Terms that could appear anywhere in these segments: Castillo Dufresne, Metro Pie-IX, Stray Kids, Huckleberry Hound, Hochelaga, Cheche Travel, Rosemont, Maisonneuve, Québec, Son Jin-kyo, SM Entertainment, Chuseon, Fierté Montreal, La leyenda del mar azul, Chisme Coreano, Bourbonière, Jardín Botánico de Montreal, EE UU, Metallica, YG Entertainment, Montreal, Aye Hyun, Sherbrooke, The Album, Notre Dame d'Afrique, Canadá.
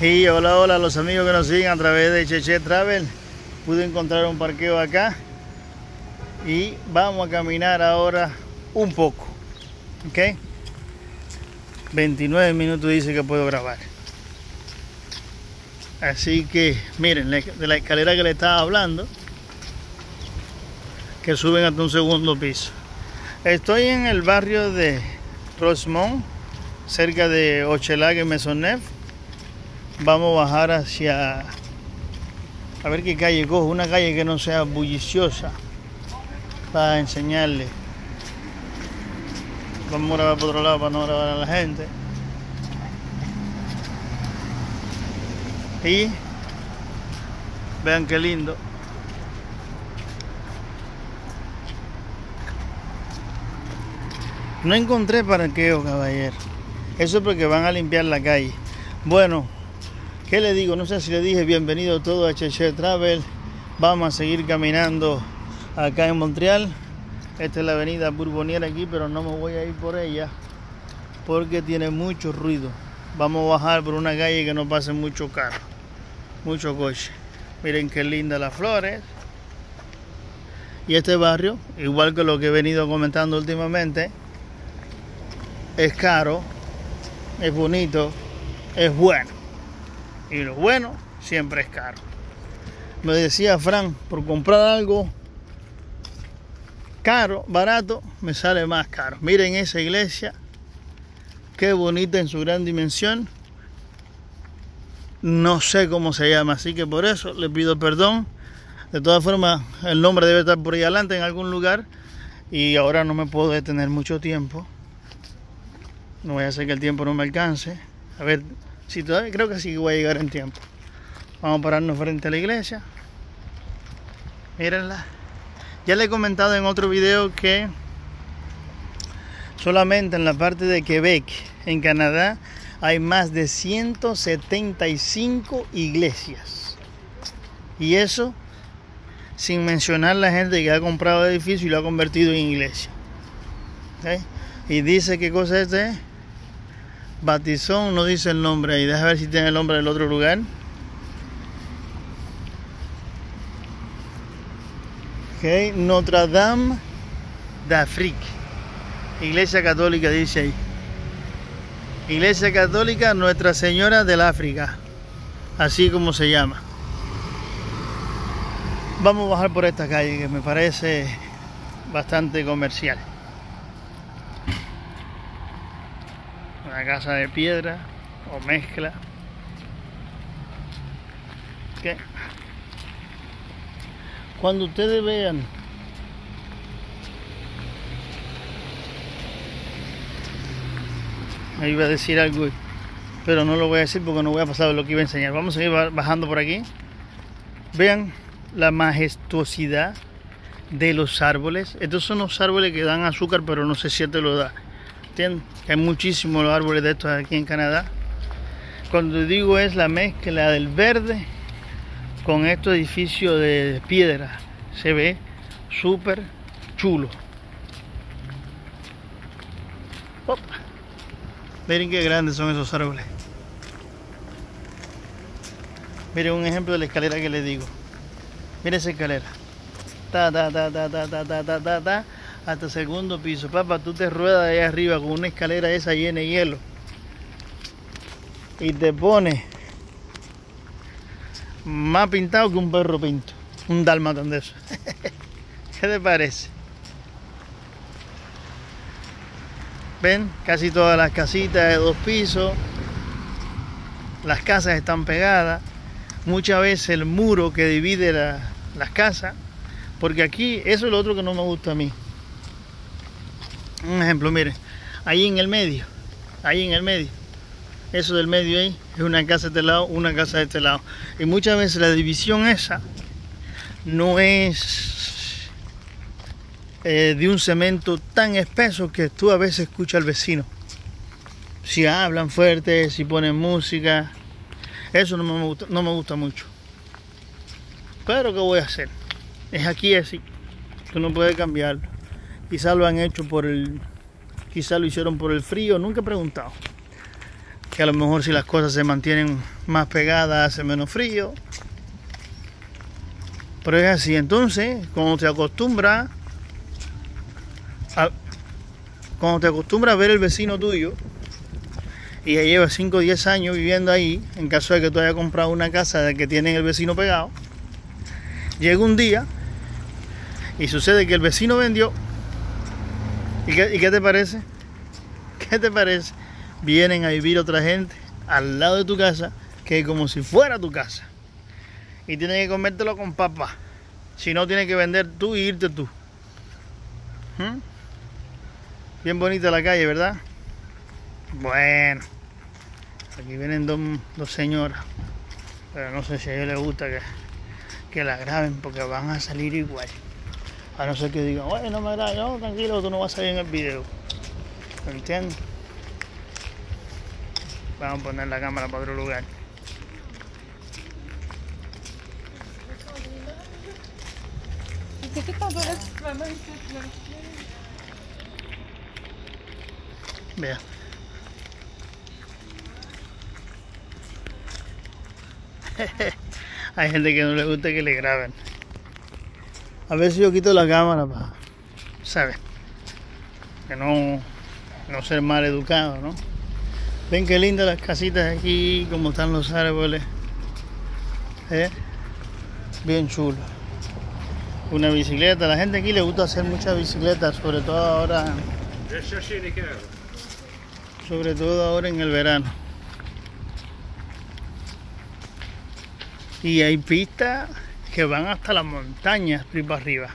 Y hola, hola a los amigos que nos siguen a través de Cheche Travel. Pude encontrar un parqueo acá y vamos a caminar ahora un poco, ¿ok? 29 minutos dice que puedo grabar. Así que miren, de la escalera que le estaba hablando, que suben hasta un segundo piso. Estoy en el barrio de Rosemont, cerca de Hochelaga y Maisonneuve. Vamos a bajar hacia, a ver qué calle cojo, una calle que no sea bulliciosa, para enseñarle. Vamos a grabar por otro lado para no grabar a la gente. Y vean qué lindo. No encontré parqueo, caballero. Eso es porque van a limpiar la calle. Bueno, ¿qué le digo? No sé si le dije bienvenido todo a Cheche Travel. Vamos a seguir caminando acá en Montreal. Esta es la avenida Bourbonière aquí, pero no me voy a ir por ella porque tiene mucho ruido. Vamos a bajar por una calle que no pase mucho carro, mucho coche. Miren qué lindas las flores. Y este barrio, igual que lo que he venido comentando últimamente, es caro, es bonito, es bueno. Y lo bueno siempre es caro. Me decía Fran, por comprar algo caro, barato, me sale más caro. Miren esa iglesia, qué bonita en su gran dimensión. No sé cómo se llama, así que por eso le pido perdón. De todas formas, el nombre debe estar por ahí adelante en algún lugar. Y ahora no me puedo detener mucho tiempo. No voy a hacer que el tiempo no me alcance. A ver, si todavía creo que sí voy a llegar en tiempo. Vamos a pararnos frente a la iglesia. Mírenla. Ya le he comentado en otro video que solamente en la parte de Quebec, en Canadá, hay más de 175 iglesias. Y eso sin mencionar la gente que ha comprado el edificio y lo ha convertido en iglesia. ¿Okay? Y dice qué cosa este es. Batizón, no dice el nombre ahí. Deja ver si tiene el nombre del otro lugar. Okay. Notre Dame d'Afrique. Iglesia Católica dice ahí. Iglesia Católica Nuestra Señora del África. Así como se llama. Vamos a bajar por esta calle que me parece bastante comercial. Una casa de piedra o mezcla. Okay. Cuando ustedes vean me iba a decir algo, pero no lo voy a decir porque no voy a pasar lo que iba a enseñar. Vamos a ir bajando por aquí. Vean la majestuosidad de los árboles. Estos son los árboles que dan azúcar, pero no sé si te lo da. ¿Entienden? Hay muchísimos los árboles de estos aquí en Canadá. Cuando digo es la mezcla del verde con estos edificios de piedra, se ve súper chulo. Opa. Miren qué grandes son esos árboles. Miren un ejemplo de la escalera que les digo. Miren esa escalera. Ta, ta, ta, ta, ta, ta, ta, ta, ta, ta, hasta el segundo piso. Papá, tú te ruedas de ahí arriba con una escalera esa llena de hielo y te pones más pintado que un perro pinto, un dálmatón de eso. ¿Qué te parece? Ven, casi todas las casitas de dos pisos, las casas están pegadas. Muchas veces el muro que divide las casas, porque aquí eso es lo otro que no me gusta a mí. Un ejemplo, miren, ahí en el medio, eso del medio ahí, es una casa de este lado, una casa de este lado. Y muchas veces la división esa no es de un cemento tan espeso que tú a veces escuchas al vecino. Si hablan fuerte, si ponen música, eso no me gusta mucho. Pero ¿qué voy a hacer? Es aquí así, tú no puedes cambiarlo. Quizá lo hicieron por el frío, nunca he preguntado. que a lo mejor si las cosas se mantienen más pegadas hace menos frío, pero es así. Entonces cuando te acostumbras a ver el vecino tuyo y ya lleva 5 o 10 años viviendo ahí, en caso de que tú hayas comprado una casa de que tienen el vecino pegado, llega un día y sucede que el vecino vendió. ¿Y qué te parece? ¿Qué te parece? Vienen a vivir otra gente al lado de tu casa, que es como si fuera tu casa, y tienes que comértelo con papa. Si no, tienes que vender tú y irte tú. ¿Mm? Bien bonita la calle, ¿verdad? Bueno, aquí vienen dos señoras, pero no sé si a ellos les gusta que la graben, porque van a salir igual. A no ser que digan, oye, no me grabes, no, tranquilo, tú no vas a salir en el video. ¿Me entiendes? Vamos a poner la cámara para otro lugar. Vea. Hay gente que no le gusta que le graben. A ver si yo quito la cámara para, ¿sabes? Que no ser mal educado, ¿no? Ven qué lindas las casitas aquí, como están los árboles. Bien chulo. Una bicicleta. A la gente aquí le gusta hacer muchas bicicletas, sobre todo ahora. Sobre todo ahora en el verano. Y hay pistas que van hasta las montañas, para arriba.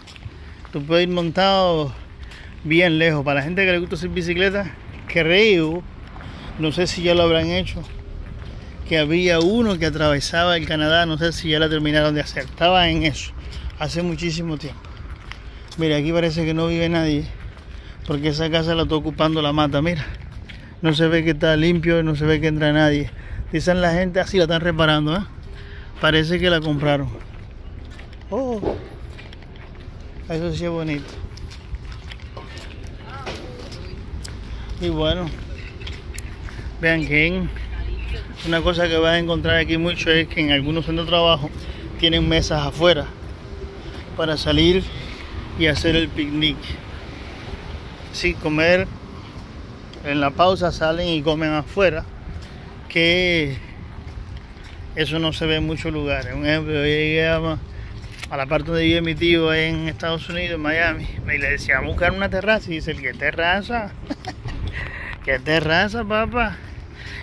Tú puedes ir montado bien lejos. Para la gente que le gusta hacer bicicleta, creo, no sé si ya lo habrán hecho, que había uno que atravesaba el Canadá, no sé si ya la terminaron de hacer. Estaba en eso hace muchísimo tiempo. Mira, aquí parece que no vive nadie, porque esa casa la está ocupando la mata, mira. No se ve que está limpio, no se ve que entra nadie. Dicen la gente, así la están reparando, ¿eh? Parece que la compraron. Oh, eso sí es bonito. Y bueno, vean que una cosa que vas a encontrar aquí mucho es que en algunos centros de trabajo tienen mesas afuera para salir y hacer el picnic. Sí, comer en la pausa, salen y comen afuera, que eso no se ve en muchos lugares. Un ejemplo, yo llegué a la parte donde vive mi tío en Estados Unidos, en Miami, y le decía, buscar una terraza, y dice, ¿qué terraza? ¿Qué terraza, papá?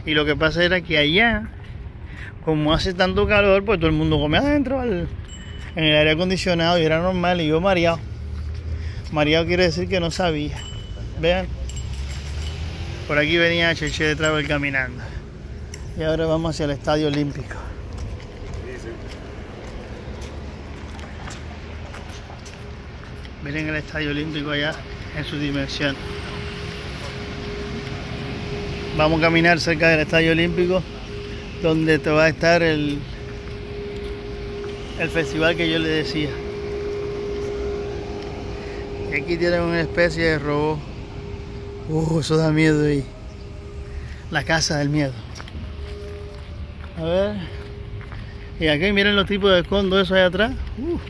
Y lo que pasa era que allá, como hace tanto calor, pues todo el mundo come adentro, en el aire acondicionado, y era normal. Y yo mareado. Mareado quiere decir que no sabía. Vean, por aquí venía Cheche Travel caminando. Y ahora vamos hacia el Estadio Olímpico. Miren el Estadio Olímpico allá en su dimensión. Vamos a caminar cerca del Estadio Olímpico, donde te va a estar el festival que yo le decía. Y aquí tienen una especie de robot. Eso da miedo ahí. La casa del miedo. A ver. Y aquí miren los tipos de condos, eso allá atrás.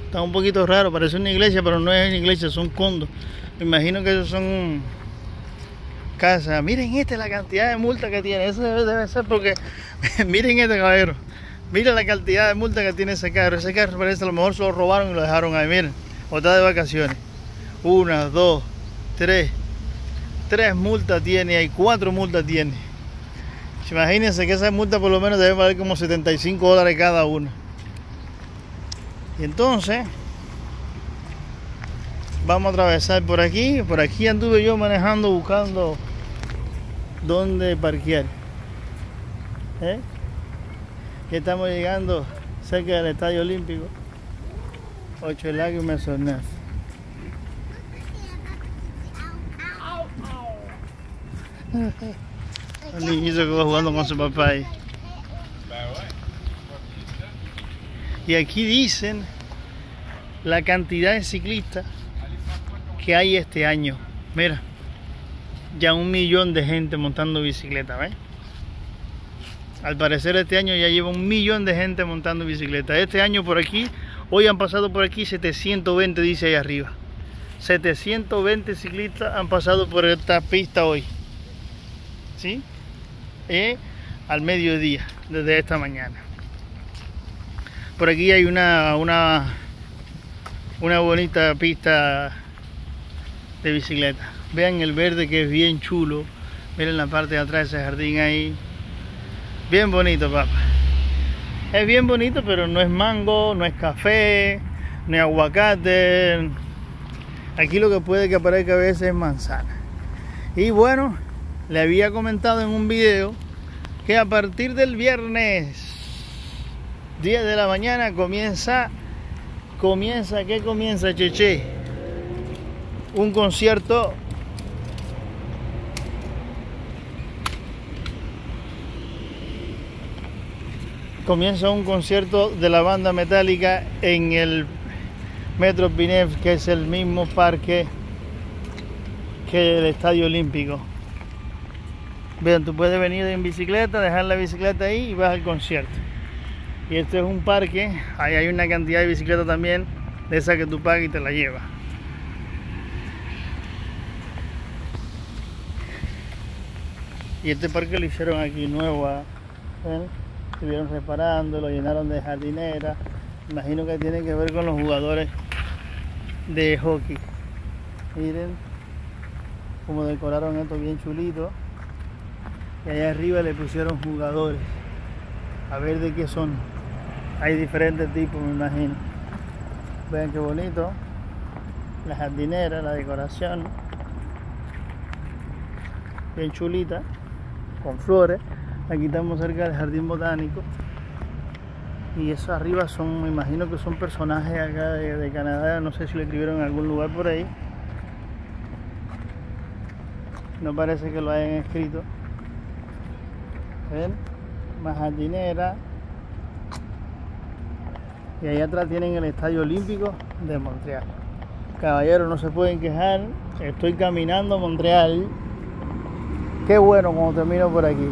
Está un poquito raro, parece una iglesia, pero no es una iglesia, son condos. Me imagino que esos son casa. Miren la cantidad de multa que tiene. Eso debe ser porque miren caballero, miren la cantidad de multa que tiene ese carro. Ese carro parece, a lo mejor se lo robaron y lo dejaron ahí, miren, o está de vacaciones. 1, 2, 3 multas tiene, hay 4 multas tiene. Imagínense que esas multas por lo menos deben valer como $75 cada una. Y entonces vamos a atravesar por aquí. Por aquí anduve yo manejando, buscando dónde parquear. Ya estamos llegando cerca del Estadio Olímpico, Hochelaga y Maisonneuve. El niñito que va jugando con su papá ahí. Y aquí dicen la cantidad de ciclistas que hay este año. Mira, ya 1 millón de gente montando bicicleta, ¿ves? Al parecer este año ya lleva 1 millón de gente montando bicicleta. Este año por aquí, hoy han pasado por aquí 720, dice ahí arriba. 720 ciclistas han pasado por esta pista hoy. ¿Sí? Al mediodía, desde esta mañana. Por aquí hay una bonita pista de bicicleta. Vean el verde, que es bien chulo. Miren la parte de atrás de ese jardín ahí. Bien bonito, papá. Es bien bonito, pero no es mango, no es café, no es aguacate. Aquí lo que puede que aparezca a veces es manzana. Y bueno, le había comentado en un video que a partir del viernes 10 de la mañana comienza Cheche, un concierto de la banda Metallica en el Metro Pie-IX, que es el mismo parque que el Estadio Olímpico. Vean, tú puedes venir en bicicleta, dejar la bicicleta ahí y vas al concierto. Y este es un parque, ahí hay una cantidad de bicicletas también, de esa que tú pagas y te la llevas. Y este parque lo hicieron aquí nuevo, ¿eh? Estuvieron reparando, lo llenaron de jardinera. Imagino que tiene que ver con los jugadores de hockey. Miren cómo decoraron esto bien chulito. Y allá arriba le pusieron jugadores. A ver de qué son. Hay diferentes tipos, me imagino. Vean qué bonito. La jardinera, la decoración. Bien chulita. Con flores. Aquí estamos cerca del Jardín Botánico. Y eso arriba son, me imagino que son personajes acá de Canadá. No sé si lo escribieron en algún lugar por ahí. No parece que lo hayan escrito. ¿Ven? Más jardinera. Y allá atrás tienen el Estadio Olímpico de Montreal. Caballeros, no se pueden quejar. Estoy caminando Montreal. Qué bueno cuando termino por aquí.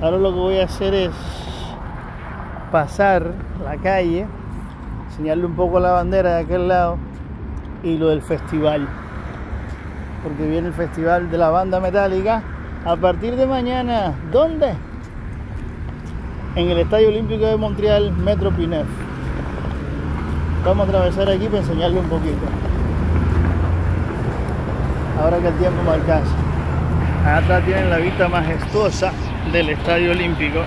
Ahora lo que voy a hacer es pasar la calle, enseñarle un poco la bandera de aquel lado y lo del festival. Porque viene el festival de la banda Metallica a partir de mañana. ¿Dónde? En el Estadio Olímpico de Montreal, Metro Pie-IX. Vamos a atravesar aquí para enseñarle un poquito. Ahora que el tiempo me alcanza. Allá atrás tienen la vista majestuosa del Estadio Olímpico,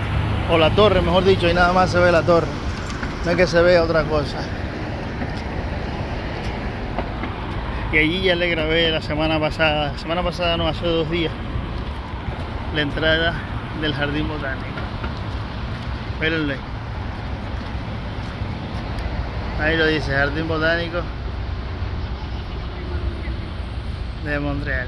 o la torre, mejor dicho, y nada más se ve la torre. No es que se vea otra cosa. Y allí ya le grabé la semana pasada no, hace 2 días, la entrada del Jardín Botánico. Mírenle. Ahí lo dice, Jardín Botánico de Montreal.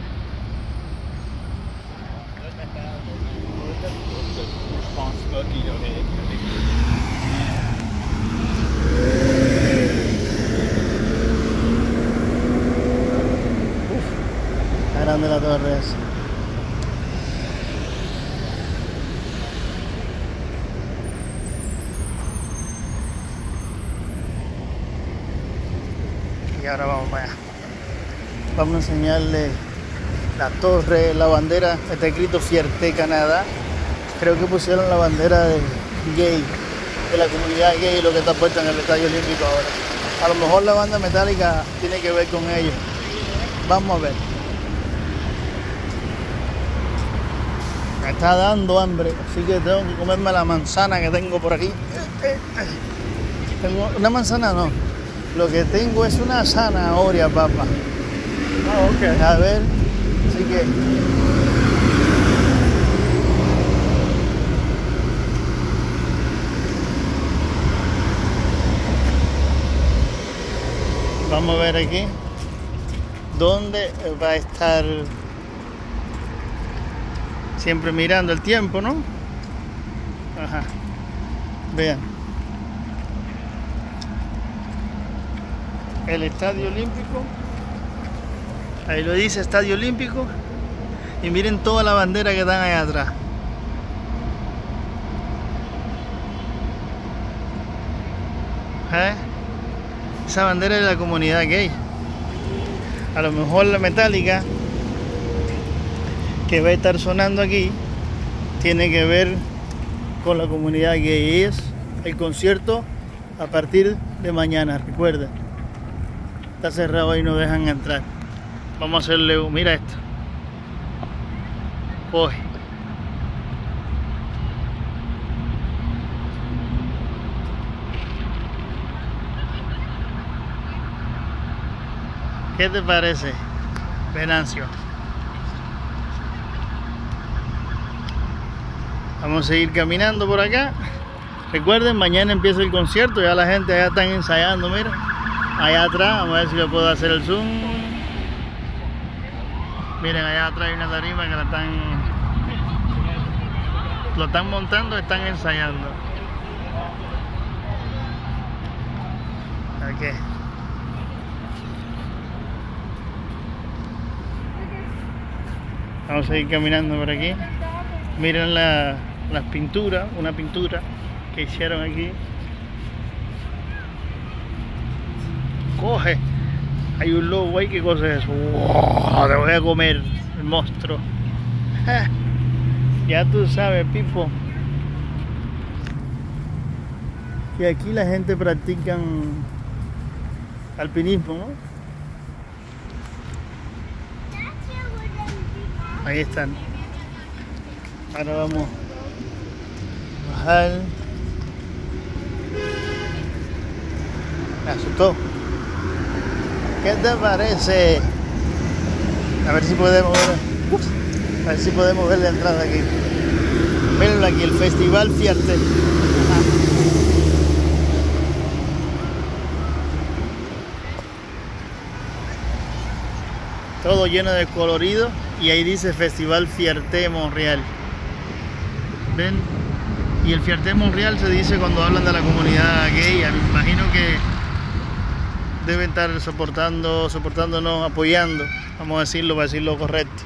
Uf, grande la torre esa. Y ahora vamos para allá. Vamos a enseñarle la torre, la bandera. Está escrito Fierté, Canadá. Creo que pusieron la bandera de gay, de la comunidad gay, lo que está puesto en el Estadio Olímpico ahora. A lo mejor la banda Metallica tiene que ver con ellos. Vamos a ver. Me está dando hambre, así que tengo que comerme la manzana que tengo por aquí. Tengo una manzana, no. Lo que tengo es una zanahoria, papá. Ah, ok. A ver, así que... vamos a ver aquí dónde va a estar, siempre mirando el tiempo, ¿no? Ajá. Vean. El Estadio Olímpico. Ahí lo dice, Estadio Olímpico. Y miren toda la bandera que están allá atrás. ¿eh? Esa bandera es de la comunidad gay. A lo mejor la Metallica que va a estar sonando aquí tiene que ver con la comunidad gay. Y es el concierto a partir de mañana, recuerda. Está cerrado y no dejan entrar. Vamos a hacerle un... Mira esto. Uy. ¿Qué te parece, Venancio? Vamos a seguir caminando por acá. Recuerden, mañana empieza el concierto. Ya la gente ya está ensayando, mira. Allá atrás, vamos a ver si yo puedo hacer el zoom. Miren, allá atrás hay una tarima que la están... Lo están montando, están ensayando. Aquí. Vamos a ir caminando por aquí. Miren las pinturas, una pintura que hicieron aquí. Coge, hay un lobo ahí, ¿qué cosa es eso? ¡Wow! Te voy a comer, el monstruo. ¡Ja! Ya tú sabes, Pipo. Y aquí la gente practica alpinismo, ¿no? Ahí están. Ahora vamos a bajar. Me asustó. ¿Qué te parece? A ver si podemos ver. A ver si podemos ver la entrada aquí. Miren aquí, el Festival Fierté. Todo lleno de colorido. Y ahí dice Festival Fierté Montreal. ¿Ven? Y el Fierté Montreal se dice cuando hablan de la comunidad gay. Me imagino que deben estar soportándonos, apoyando. Vamos a decirlo para decir lo correcto.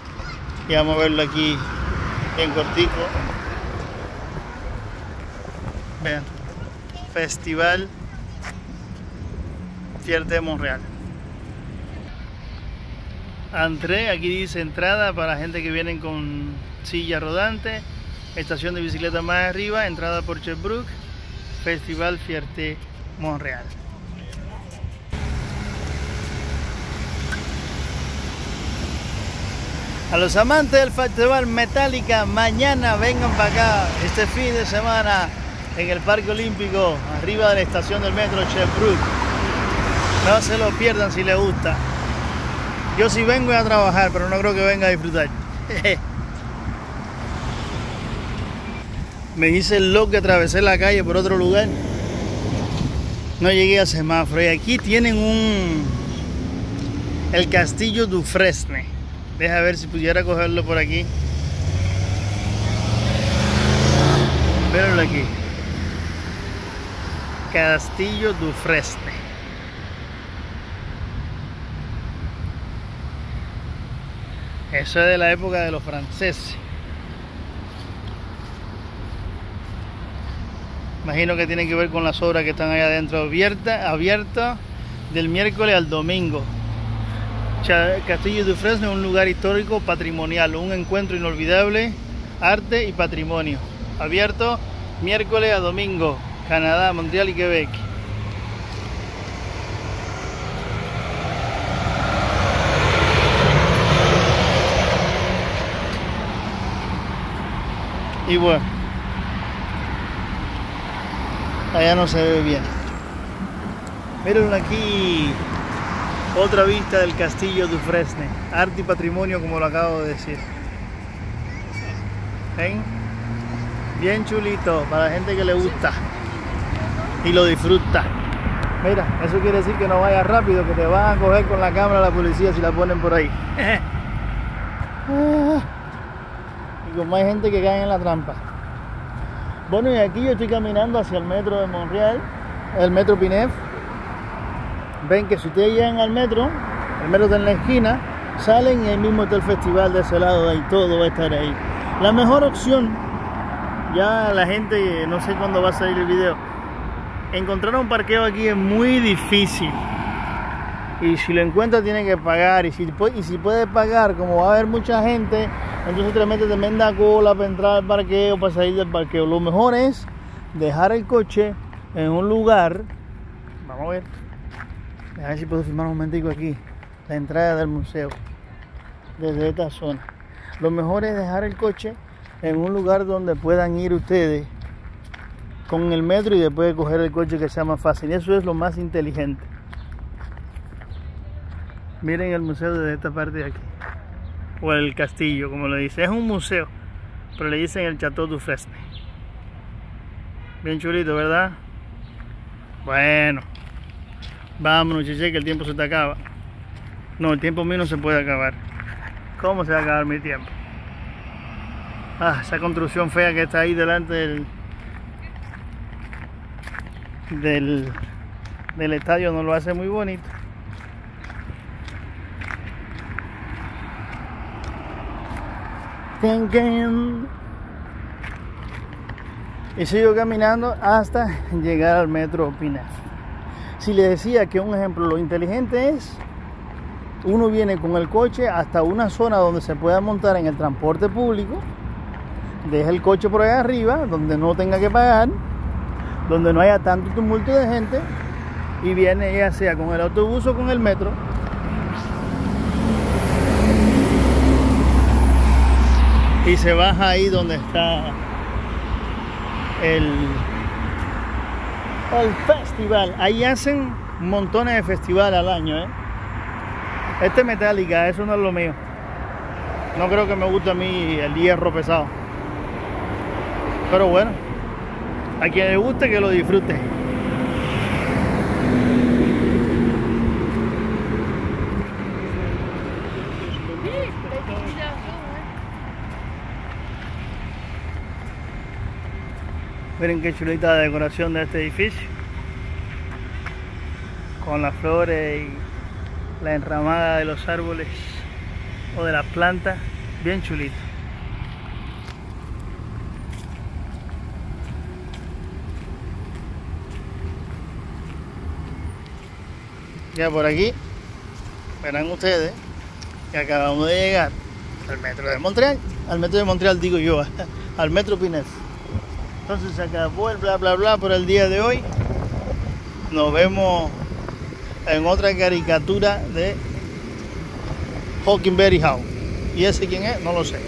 Y vamos a verlo aquí en cortico. Vean. Festival Fierté Montreal. Entré, aquí dice entrada para gente que vienen con silla rodante, estación de bicicleta más arriba, entrada por Sherbrooke, Festival Fierté Montreal. A los amantes del Festival Metallica, mañana vengan para acá, este fin de semana, en el Parque Olímpico, arriba de la estación del metro Sherbrooke. No se lo pierdan si les gusta. Yo sí vengo a trabajar, pero no creo que venga a disfrutar. Me hice el loco que atravesé la calle por otro lugar. No llegué a semáforo. Y aquí tienen el Castillo Dufresne. Deja ver si pudiera cogerlo por aquí. Véanlo aquí. Castillo Dufresne. Eso es de la época de los franceses. Imagino que tiene que ver con las obras que están allá adentro abiertas del miércoles al domingo. Castillo Dufresne es un lugar histórico patrimonial, un encuentro inolvidable, arte y patrimonio. Abierto miércoles a domingo, Canadá, Montreal y Quebec. Y bueno, allá no se ve bien. Miren aquí otra vista del Castillo Dufresne, arte y patrimonio, como lo acabo de decir. ¿Ven? Bien chulito, para la gente que le gusta y lo disfruta. Mira, eso quiere decir que no vayas rápido, que te van a coger con la cámara la policía si la ponen por ahí. Como hay gente que cae en la trampa. Bueno, y aquí yo estoy caminando hacia el metro de Montreal, el metro Pie-IX. Ven que si ustedes llegan al metro, el metro está en la esquina, salen y ahí mismo está el festival de ese lado, ahí todo va a estar ahí. La mejor opción, ya la gente, no sé cuándo va a salir el video, encontrar un parqueo aquí es muy difícil. Y si lo encuentra tiene que pagar, y si puede pagar, como va a haber mucha gente, entonces te mete tremenda cola para entrar al parqueo, para salir del parqueo. Lo mejor es dejar el coche en un lugar. Vamos a ver si puedo filmar un momentico aquí la entrada del museo desde esta zona. Lo mejor es dejar el coche en un lugar donde puedan ir ustedes con el metro y después coger el coche, que sea más fácil. Eso es lo más inteligente. Miren el museo desde esta parte de aquí, o el castillo, como lo dice. Es un museo, pero le dicen el Cheche Dufresne. Bien chulito, ¿verdad? Bueno, vámonos, Cheche, que el tiempo se te acaba. No, el tiempo mío no se puede acabar. ¿Cómo se va a acabar mi tiempo? Ah, esa construcción fea que está ahí delante del estadio no lo hace muy bonito. Y sigo caminando hasta llegar al Metro Pie-IX. Si les decía que un ejemplo, lo inteligente es, uno viene con el coche hasta una zona donde se pueda montar en el transporte público, deja el coche por allá arriba, donde no tenga que pagar, donde no haya tanto tumulto de gente, y viene ya sea con el autobús o con el metro. Y se baja ahí donde está el festival. Ahí hacen montones de festivales al año, ¿eh? Este Metallica, eso no es lo mío. No creo que me guste a mí el hierro pesado. Pero bueno, a quien le guste que lo disfrute. Miren qué chulita la decoración de este edificio, con las flores y la enramada de los árboles o de las plantas, bien chulito. Ya por aquí verán ustedes que acabamos de llegar al Metro de Montreal, digo yo, al Metro Pie-IX. Entonces se acabó el bla bla bla por el día de hoy. Nos vemos en otra caricatura de Huckleberry Hound. ¿Y ese quién es? No lo sé.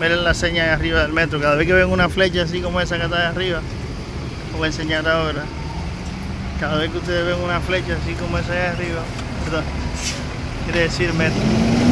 Miren la seña de arriba del metro. Cada vez que ven una flecha así como esa que está de arriba, os voy a enseñar ahora. Cada vez que ustedes ven una flecha así como esa de arriba, perdón, quiere decir metro.